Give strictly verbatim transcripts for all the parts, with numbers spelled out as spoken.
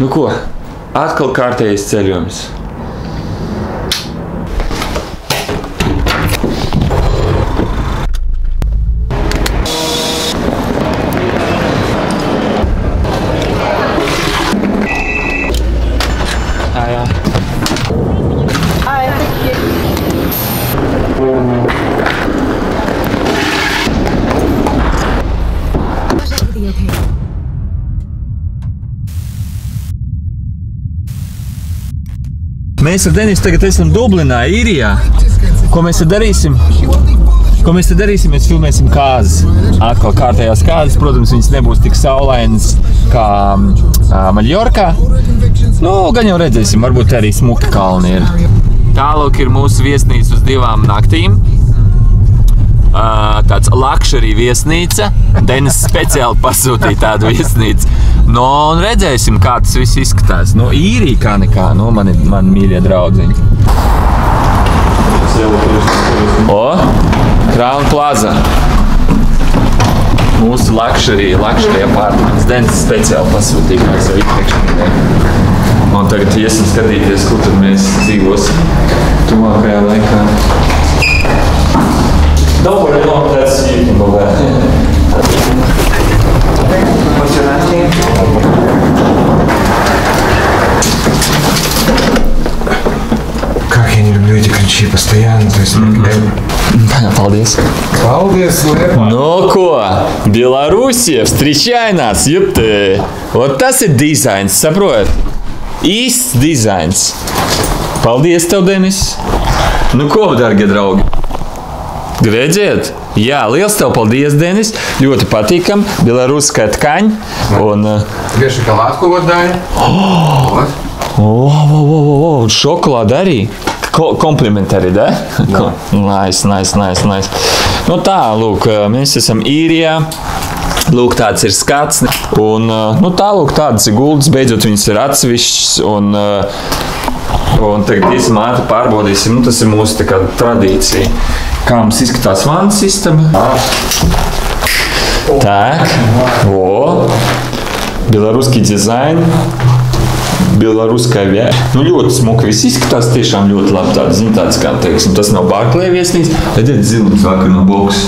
Nu ko, atkal kārtējais ceļojums. Mēs ar Denisu tagad esam Dublinā, Īrijā. Ko mēs te darīsim? Ko mēs te darīsim? Mēs filmēsim kāzes. Atkal kārtējās kāzes. Protams, viņas nebūs tik saulainas kā Maļorkā. Nu, gan jau redzēsim. Varbūt arī smuki kalni ir. Tālāk ir mūsu viesnīca uz divām naktīm. Tāds lakšerī viesnīca. Denis speciāli pasūtīja tādu viesnīcu. Nu, un redzēsim, kā tas viss izskatās. Nu, īrī kā nekā, nu, mani mīļie draudziņi. O, Crown Plaza. Mūsu lakšerī, lakšerī apartments. Denis speciāli pasūtīja, kā es jau iepriekšējā. Un tagad iesim skatīties, kur tad mēs dzīvosim tuvākajā laikā. Don't worry, no, that's you can go back. What's your last name? Как я не люблю эти ключи постоянно, то есть... Paldies! Paldies, Лев! Ну ко, Белоруссия, встречай нас, ёпты! Вот tas ir dizains, saprot? Īsts dizains! Paldies tev, Denis! Nu ko, dargie draugi? Redziet? Jā, liels tev paldies, Denis. Ļoti patīkam. Bielorusskā tkaņa. Un... Tikai šokolādku vod dāja. O, o, o, o, šokolāda arī. Komplimenti arī, da? Nice, nice, nice, nice. Nu tā, lūk, mēs esam Īrijā. Lūk, tāds ir skats. Un, nu tā, lūk, tādas ir guldas. Beidzot, viņas ir atsevišķas un... Un tagad iesim ātri pārbaudīsim, nu tas ir mūsu tā kā tradīcija. Kā mums izskatās vannas istaba? Так, о, белорусский дизайн, белорусская вя... Nu ļoti smuka, viss izskatās tiešām ļoti labi tāda, zini tāds kā, teiksim, tas nav Barklēja viesnīca. Redziet, zilums vakar no boks.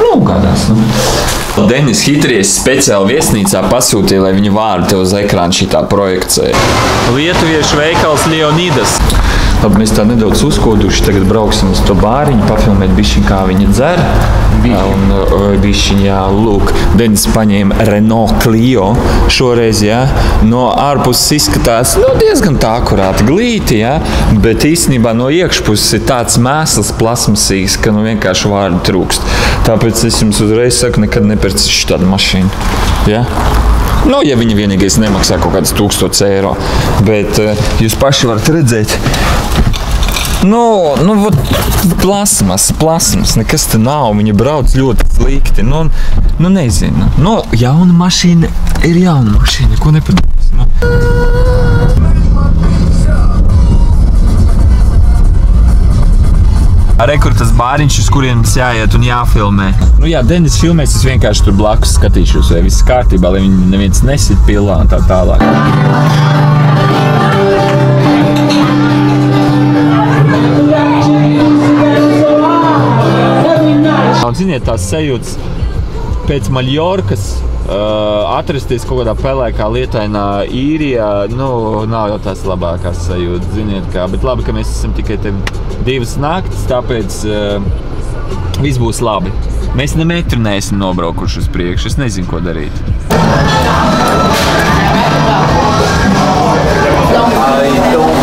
Nu, kādās, nu. Denis Hitriešs speciāli viesnīcā pasūtīja, lai viņu vārdu tev uz ekrānu šitā projekcēja. Lietuviešu veikals Leonidas. Labi, mēs tā nedaudz uzkoduši. Tagad brauksim uz to bāriņu, papilmēt bišķiņ, kā viņa dzer. Bišķiņ, jā, lūk. Denis paņēma Renault Clio šoreiz, jā. No ārpuses izskatās, nu, diezgan tā akurāti glīti, jā. Bet īstenībā no iekšpuses ir tāds mēsls plasmasīgs, ka nu vienkārši vārdu trūkst. Tāpēc es jums uzreiz saku, nekad nepērcišu tādu mašīnu, jā. Nu, ja viņa vienīgais nemaksā kaut kādas tūkstots eiro, bet jūs paši varat redzēt. Nu, nu, vod, plasmas, plasmas, nekas te nav, viņa brauc ļoti slikti, nu, nu, nezinu. Nu, jauna mašīna ir jauna mašīna, ko nepadomās, nu. Arī, kur tas bāriņš, uz kuriem mums jāiet un jāfilmē. Nu jā, Denis filmēs, es vienkārši tur blakus skatīšos, vai viss kārtībā, lai viņi neviens nesit pilā un tā tālāk. Ziniet, tās sajūtas pēc Maļorkas atrasties kaut kādā pelēkā lietainā Īrijā, nu, nav jau tās labākās sajūtas, ziniet kā. Bet labi, ka mēs esam tikai te divas naktas, tāpēc viss būs labi. Mēs ne metru neesam nobraukuši uz priekšu, es nezinu, ko darīt. I don't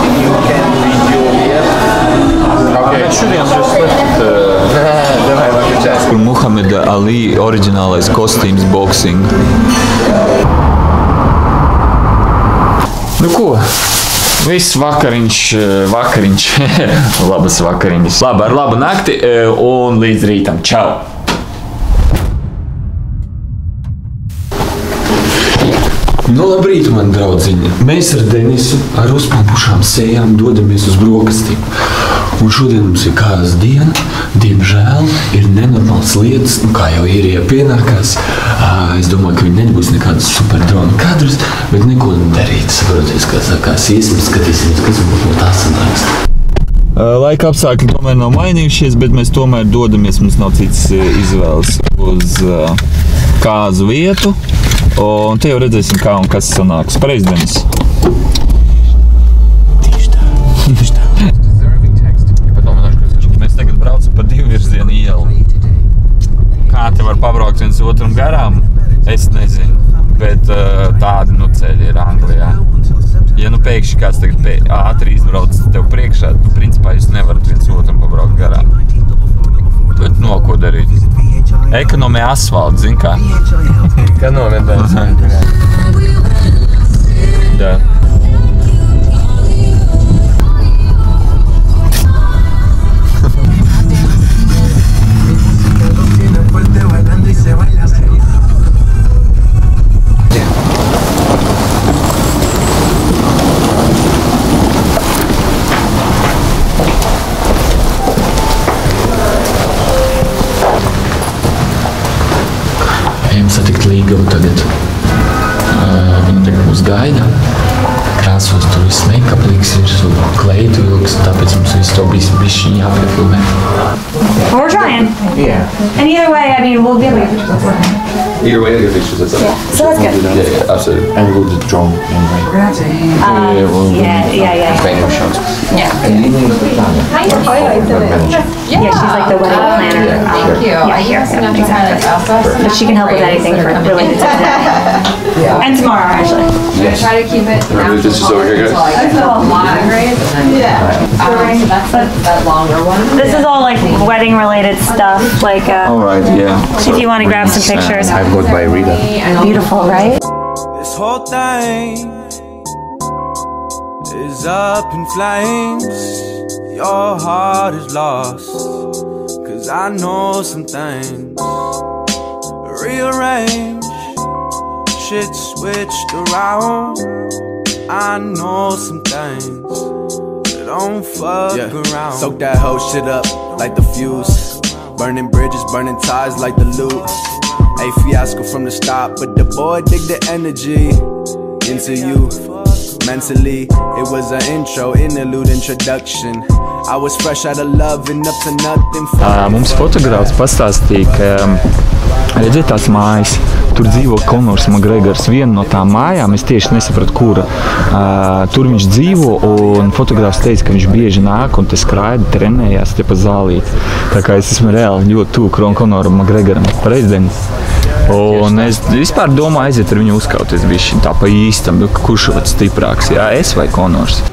think you can video yet. Šodien šodien. Kur Muhameda Ali oriģinālais kostīms boxing. Nu ko? Viss vakariņš, vakariņš, labas vakariņas. Labi, ar labu nakti un līdz rītam. Čau! Nu, labrīt, mani draudziņi. Mēs ar Denisu ar uzpampušām sejām dodamies uz brokastīm. Un šodien mums ir kādas diena, diemžēl ir nenormāls lietas, nu kā jau īrijā pienākās. Es domāju, ka viņi nebūs nekādas super drona kadras, bet neko darīt, saproties, kā sākās iesim, skatīsimies, kas būtu no tā sanāks. Laika apsākļi tomēr nav mainījušies, bet mēs tomēr dodamies, mums nav cits izvēles, uz kāzu vietu. Un te jau redzēsim, kā un kas sanāks. Pareiz, Denis? Tieši tā, tieši tā. Kā te var pabraukt viens otram garām, es nezinu, bet tādi nu ceļi ir Anglijā. Ja nu pēkšņi kāds tagad ātri izbrauc tev priekšā, tad principā jūs nevarat viens otram pabraukt garām. Bet no ko darīt? Ekonomē asfaltu, zini kā? Ekonomē asfaltu, jā. Tagad viņa tagad mūs gaida, krāsos tur viss make-up līgs ir, kleitu ilgs, tāpēc mums viss to bišķi jāpiefilmē. We're trying. Yeah. And either way, I mean, we'll be able to get pictures of it. Either way, we'll get pictures of it. Yeah, so that's good. Yeah, yeah, absolutely. And we'll do the drone anyway. Um, yeah, yeah, yeah. Banger shots. Yeah. And you need the planner. Yeah, she's like the wedding planner. Thank you. I use enough to kind of also. But she can help with anything related to today. Yeah. And tomorrow, actually. Yes. Try to keep it down. This is over here, guys. I feel a lot of great. Yeah. So that's that longer one. This is all like wedding related. Related stuff like uh, all right, yeah. So if you want to grab some pictures, I've got by Rita. Beautiful, right? This whole thing is up in flames. Your heart is lost, cause I know some things. Rearrange, shit switched around. I know some things that don't fuck yeah. around. Soak that whole shit up. Like the fuse, burning bridges, burning ties like the loot. A fiasco from the start, but the boy dig the energy into you. Mentally, it was an intro, interlude, introduction. I was fresh out of love and up to nothing. Mums fotogrāfs pastāstīja, ka redziet tās mājas. Tur dzīvo Conors McGregors, viena no tām mājām, es tieši nesapratu, kura. Tur viņš dzīvo, un fotogrāfs teica, ka viņš bieži nāk un te skraida, trenējās te pa zālīt. Tā kā es esmu reāli ļoti tuvu Conoram McGregoram, pareizi, Denis? Un es vispār domāju, aiziet ar viņu uzkauties bišķi, tā pa īstam, kurš vēl stiprāks, jā, es vai Conors?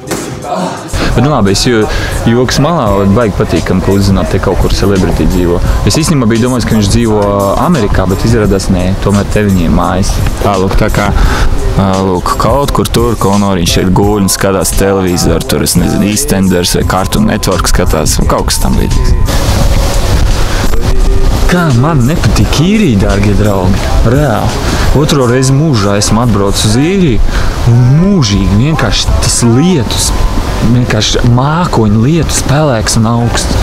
Bet nu labi, es jokas malā baigi patīkam, ka uzzināt, te kaut kur celebrity dzīvo. Es īstenībā biju domājis, ka viņš dzīvo Amerikā, bet izrādās nē, tomēr te viņiem mājas. Tā, lūk, tā kā, lūk, kaut kur tur Conoriņš ir guļ un skatās televīzoru, tur, es nezinu, EastEnders vai Cartoon Network skatās, kaut kas tam līdzīgs. Kā man nepatīk īrija, dārgie draugi, reāli. Otro reizi mūžā esmu atbraucis uz īriju un mūžīgi vienkārši tas lietus, vienkārši mākoņu lietu spēlēks un augsts.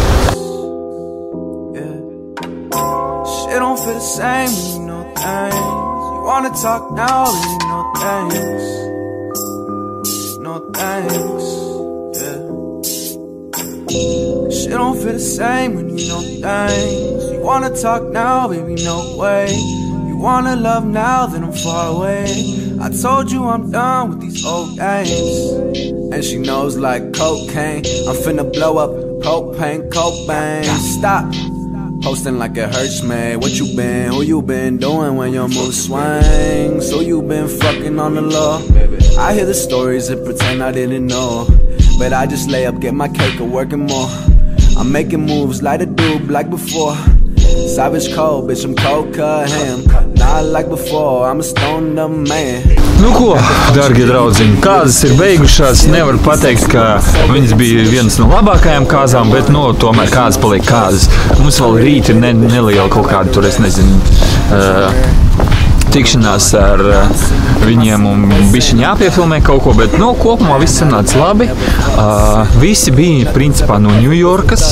I told you I'm done with these old days. And she knows like cocaine, I'm finna blow up propane, cocaine. Stop posting like it hurts, man. What you been, who you been doing when your mood swings? Who you been fucking on the law? I hear the stories and pretend I didn't know, but I just lay up, get my cake and working more. I'm making moves like a dude, like before. Savage cold, bitch, I'm cold cut ham. Not like before, I'm a stoned up man. Nu ko, dargie draudziņi, kāzas ir beigušās. Nevar pateikt, ka viņas bija vienas no labākajām kāzām, bet no tomēr kāzas paliek kāzas. Mums vēl rīt ir neliela kaut kāda, tur es nezinu, tikšanās ar viņiem un bišķiņi jāpiefilmē kaut ko, bet no kopumā viss sanāca labi. Uh, visi bija principā no Ņujorkas.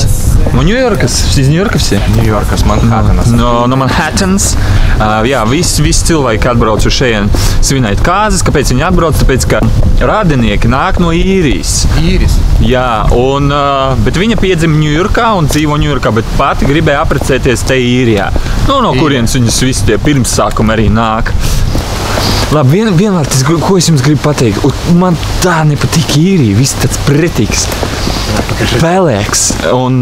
No Ņujorkas? Iz Ņujorkas ir? Ņujorkas, Manhattanas. No, no Manhattanas. Uh, jā, visi vis cilvēki atbrauc uz šajien svinēt kāzes. Kāpēc viņi atbrauc? Tāpēc, ka radinieki nāk no Īrijas. Īrijas? Jā, un, uh, bet viņa piedzima Ņujorkā un dzīvo Ņujorkā, bet pati gribēja aprecēties te Īrijā. Nu, no kurienes viņas visi tie pirmsākumi arī nāk. Labi, vien, vienmēr tas, ko es jums gribu pateikt, un man tā nepatīk Īrija, viss tāds pretīgs, pelēks un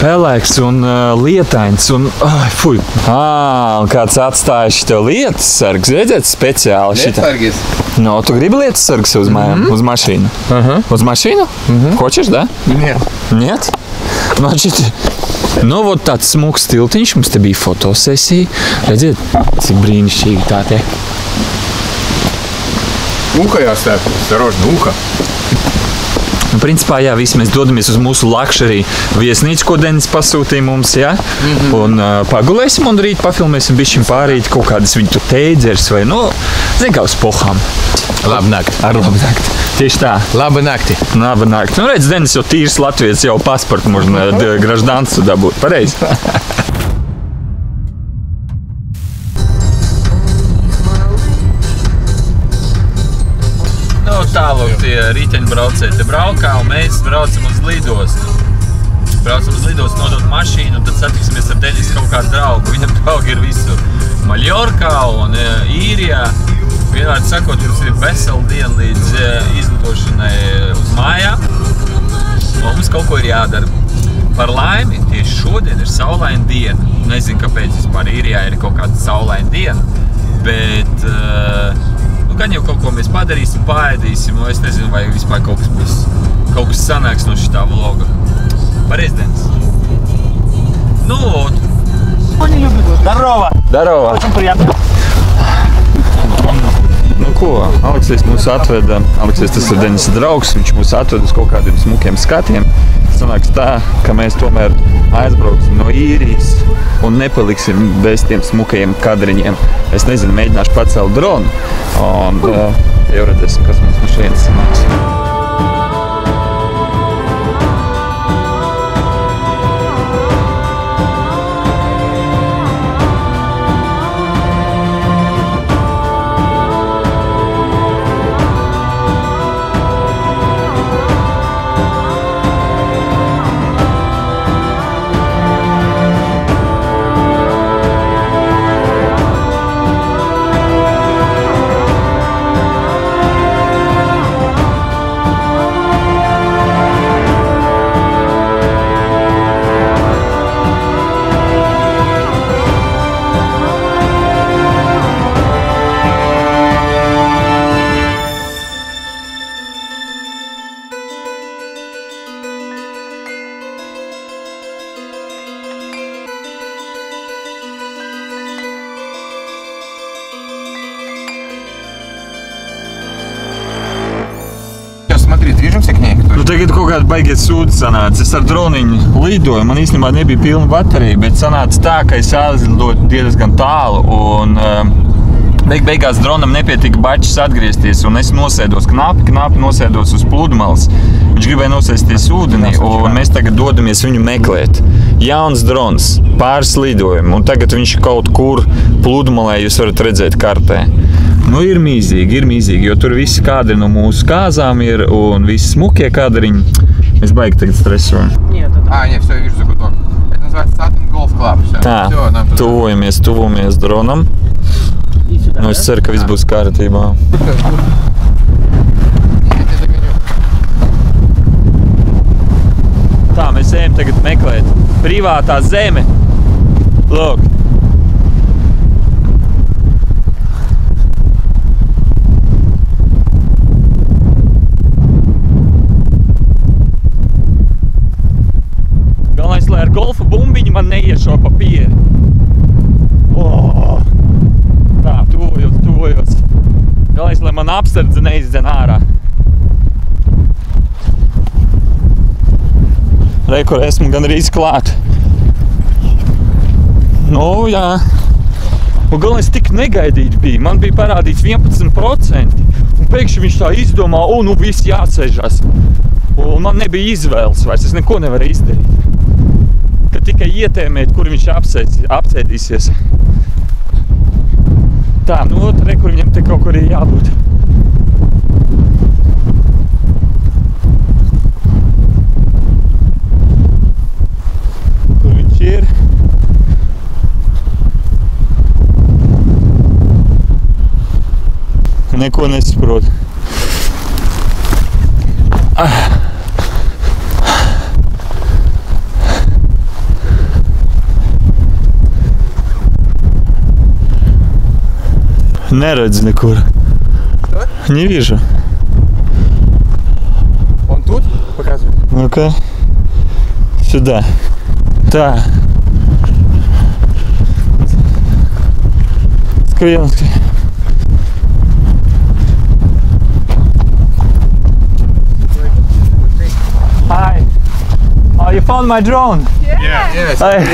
pelēks un lietains un, ai, fuj. Ā, un kāds atstājuši tev lietas sargs, redzēt speciāli šitā. Lietas sargis? No, tu gribi lietas sargs uz mājām, mm-hmm. uz mašīnu? Uh-huh. Uz mašīnu? Uh-huh. Kočiš, da? Nē. Niet? Man šit... Nu, vod tāds smuks tiltiņš, mums te bija fotosesija, redziet, cik brīnišķīgi tā te. Uha jāstāv, starojna uha. Principā, jā, visi mēs dodamies uz mūsu luxury viesnīcu, ko Denis pasūtīja mums, jā, mm-hmm. un uh, pagulēsim un rīt pafilmēsim bišķiņ pārīt kaut kādas viņu tu teidzers vai, nu, zin kā uz pohām. Labu nakti. Ar labu nakti. Tieši tā. Labu nakti. Labu nakti. Nu, redz, Denis jau tīrs Latvijas, jau pasportu možda graždancu dabūt, pareizi? Tālāk tie riteņbraucēji te braukā, un mēs braucam uz lidostu. Braucam uz lidostu, nodot mašīnu, un tad satiksimies ar Denisu kaut kādu draugu. Viņam draugi ir visur Maļorkā un Īrijā. Vienvārdu sakot, jums ir vesela diena līdz izlidošanai uz mājām, un mums kaut ko ir jādara. Par laimi, tieši šodien ir saulaina diena. Nezinu, kāpēc vispār Īrijā ir kaut kāda saulaina diena, bet... Gan jau kaut ko mēs padarīsim, paēdīsim, un es nezinu, vai vispār kaut kas būs, kaut kas sanāks no šitā vloga. Pareiz, Denis? Nu, un... Darova! Darova! Nu ko, Aleksijs mūs atveda, Aleksijs tas ir Denisa draugs, viņš mūs atveda uz kaut kādiem smukiem skatiem. Sanāks tā, ka mēs tomēr aizbrauksim no Īrijas un nepaliksim bez tiem smukajiem kadriņiem. Es nezinu, mēģināšu pacelt dronu un uh, jau redzēsim, kas mums no šeit sanāks. Tagad kaut kāda baigiet sūda sanāca. Es ar droniņu lidoju, man īstenībā nebija pilna baterija, bet sanāca tā, ka es aizlidoju diezgan tālu un beig beigās dronam nepietika bačas atgriezties un es nosēdos knapi, knapi nosēdos uz pludmales. Viņš gribēja nosēsties ūdenī un mēs tagad dodamies viņu meklēt. Jauns drons, pāris lidojumi un tagad viņš kaut kur pludmalē, jūs varat redzēt kartē. Nu, ir mīzīgi, ir mīzīgi, jo tur visi kadri no mūsu kāzām ir un visi smukie kadriņi. Mēs baigi tagad stresojam. Ā, ne, visu, visu, visu, to. Это называется Lightland golf club. Tā, tuvojamies, tuvojamies dronam. Nu, es ceru, ka viss būs kārtībā. Tā, mēs ejam tagad meklēt. Privātā zeme. Lūk. Golfa bumbiņu man neiešo papīri. Oh! Tā, tuvojos, tuvojos. Galais, lai man apsardze neizzen ārā. Re, kur esmu gan arī klāt. Nu, jā. Un galvenais tik negaidīti bija. Man bija parādīts vienpadsmit procenti. Un pēkšņi viņš tā izdomā, o, nu visi jācežas. Un man nebija izvēles vairs, es neko nevaru izdarīt. Kad tikai ietēmēt, kur viņš apsēdīsies. Tā, nu ot, re, kur viņam te kaut kur ir jābūt. Neko nesaprotu. Neredz nekur. Что? Не вижу. Он тут показывает? Ну-ка. Сюда. Да. Скринский. You found my drone. Yeah. yeah. yeah that's,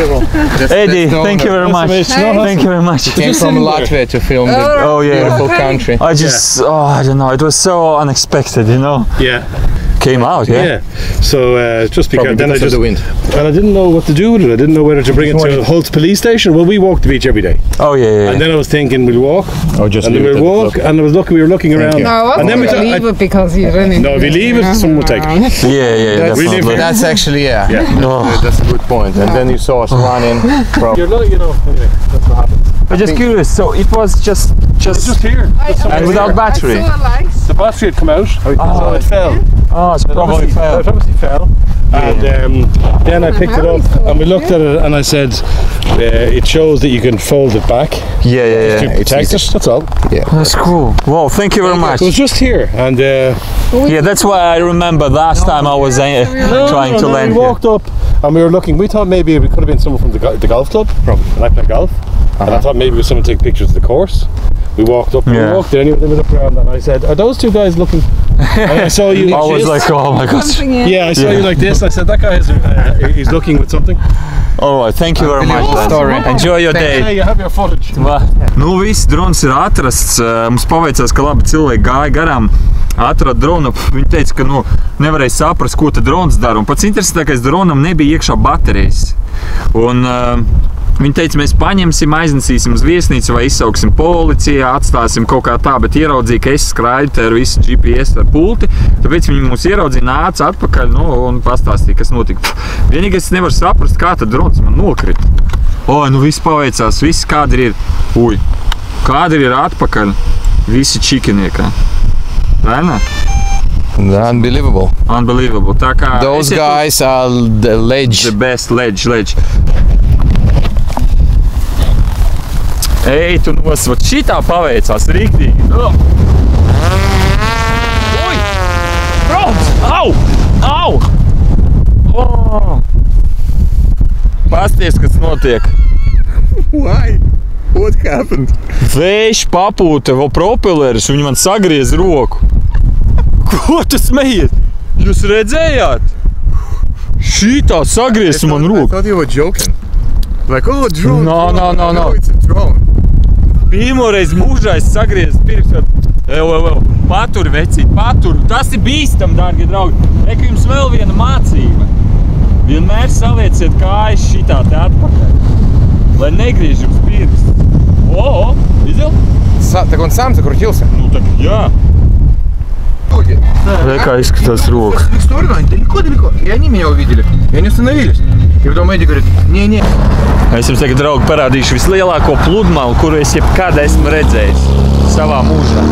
Eddie, that's no thank you very much. Nice. Thank you very much. You came from Latvia to film the oh, yeah. beautiful okay. country. I just, yeah. oh, I don't know. It was so unexpected, you know. Yeah. Came out, yeah. Yeah. So uh, just because, because then I just the wind, and I didn't know what to do with it. I didn't know whether to bring it to Holt's police station. Well, we walk the beach every day. Oh yeah. yeah and then I was thinking we'll walk. Oh, just and we'll walk, and I was looking. We were looking around. No, and then we leave it because you don't. No, if we leave it, someone will take it. Yeah, yeah. That's, that's, not that's actually yeah. yeah. No. yeah. That's a good point. And then you saw us running. You're not, you know. Anyway, that's what happens. I'm just curious. So it was just, just, just here, and without battery. The battery had come out. Oh, it fell. Oh, it obviously fell. It obviously fell. And um, then I picked it up and we looked at it and I said, uh, it shows that you can fold it back. Yeah, yeah, yeah. To protect it, that's all. Yeah. That's cool. Wow, thank you very much. It was just here. And uh, yeah, that's why I remember last time I was uh, trying to land. We walked up and we were looking. We thought maybe it could have been someone from the, go the golf club, from Lightland Golf. Uh-huh. And I thought maybe it was someone taking pictures of the course. We walked up and yeah. we walked there and we looked around and I said, are those two guys looking? And I saw you. I was like, oh my gosh. Yeah, I saw yeah. you like this. I said, that guy is uh, he's looking with something. Alright, thank you very much. Story. Enjoy your day. Yeah, you have your footage. Nu viss, drones ir atrasts. Mums paveicās, ka labi cilvēki gāja garām, atrada dronu. Viņi teica, ka nu nevarēja saprast, ko tad drons dara. Un pats interesantākais, dronam nebija iekšā baterijas. Un viņi teica, mēs paņemsim, aiznesīsim uz viesnīcu vai izsauksim policijā, atstāsim kaut kā tā, bet ieraudzīja, ka es skraidu ar visu G P S ar pulti, tāpēc viņi mūs ieraudzīja, nāca atpakaļ un pastāstīja, kas notika. Vienīgais, es nevaru saprast, kā tad drons man nokrita. O, nu viss paveicās, visi kādri ir, uj, kādri ir atpakaļ, visi čikiniekā. Vainā? Unbelievable. Unbelievable. Tā kā... Those guys are the ledge. The best ledge, ledge. Ej, tu nos, vat šitā paveicās rīktīgi. Uj! Brons! Au! Au! Pasties, kas notiek. Why? What happened? Vējš papūta vēl propeleris, viņi man sagriez roku. Ko tu smejies? Jūs redzējāt? Šitā sagriez man roku. I thought you were joking. Like, oh, drone. No, no, no, no. It's a drone. Pirmoreiz mūžais sagriezis pirkstu, evo, evo, paturi vecīt, paturi, tas ir bīstam, dārgi draugi. Eka jums vēl viena mācība, vienmēr salieciet kājas šitā te atpakaļ, lai negriež jums pirkstu. O, o, vidzel? Tak on sam zakrutился? Nu tak, jā. Река искатась рук. В их сторону, они далеко-далеко. И они меня увидели. И они остановились. И потом Эдди говорит, не-не. Es jums tagad, draugi, parādīšu vislielāko pludmalu, kuru es jebkad esmu redzējis savā mūžā.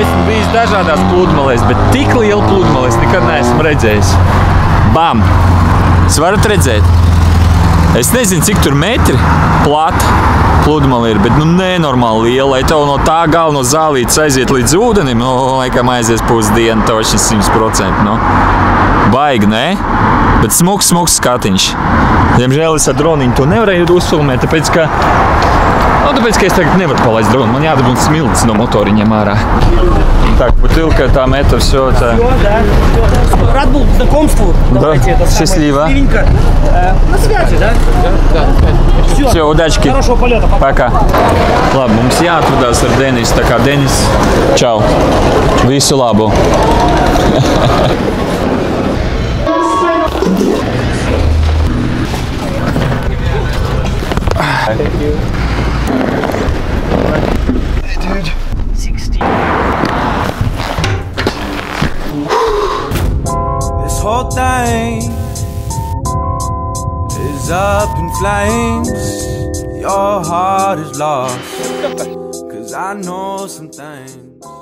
Esmu bijis dažādās pludmalēs, bet tik lielu pludmali es nekad neesmu redzējis. Bam! Jūs varat redzēt? Es nezinu, cik tur metri plata pludmali ir, bet nu nenormāli liela, lai tev no tā galveno zālītes aiziet līdz ūdenim, nu laikam aizies pusdienu, toši simt procenti, nu. Baigi, ne? Bet smuks, smuks skatiņš. Diemžēl es ar droniņu to nevarēju uzfilmēt, tāpēc, ka... Nu, tāpēc, ka es tagad nevaru palaist dronu. Man jādabūn smilts no motoriņiem ārā. Так, бутылка, там это все. Это... Рад был знакомству. Давайте, да, это счастливо. Э, на связи, да? Да, да. Все, все, удачки. Хорошего полета. Пока. Labi, mums jāatvadās ar Denisu, tā kā Denis, čau. Visu labu. Thank you. Hey, dude. Whole thing is up in flames. Your heart is lost, 'cause I know some things.